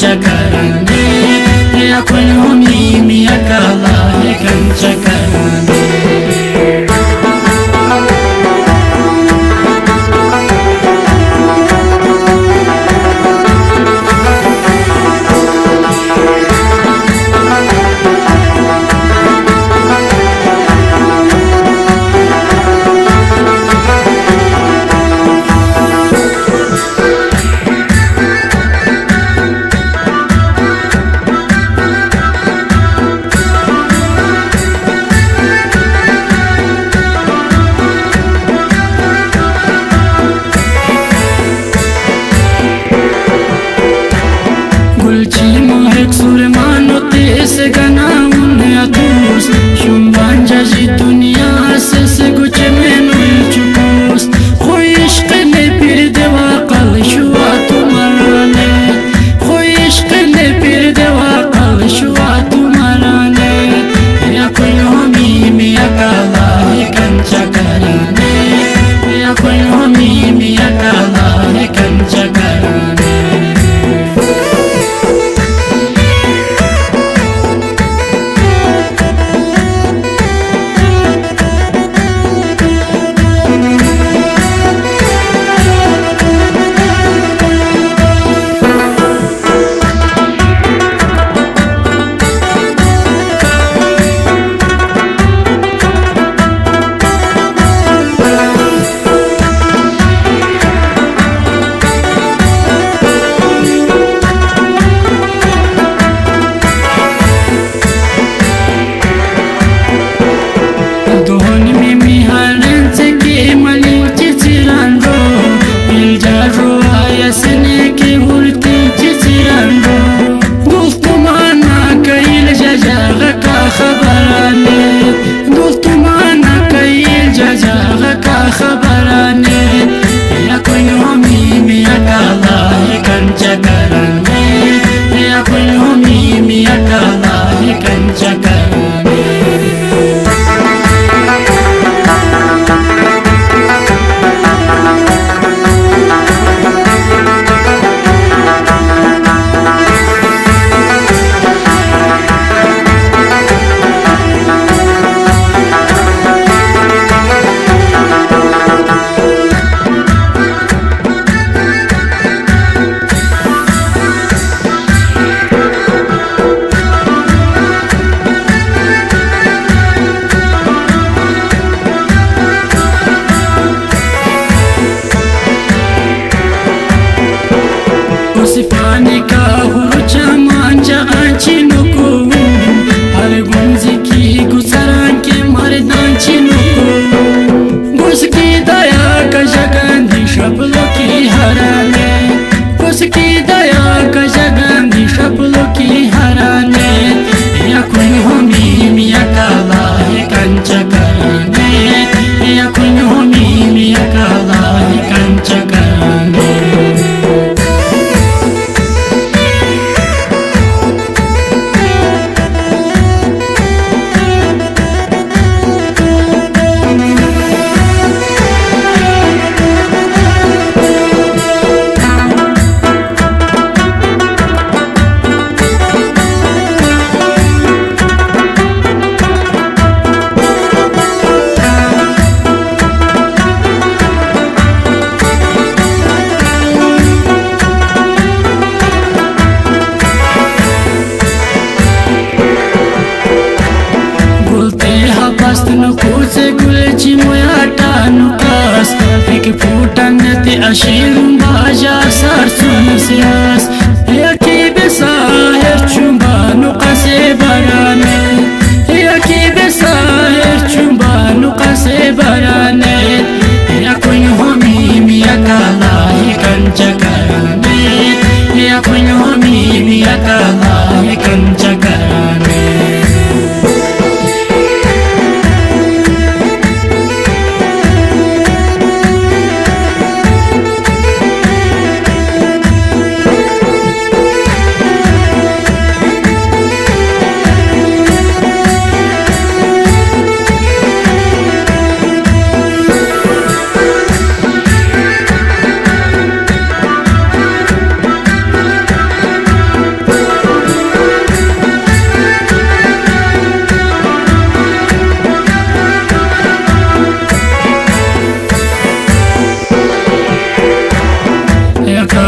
kanchakarane ya kunhuni miyakala ya kanchakarane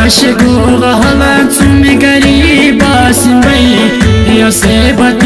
मशगूल गरीबास में से बता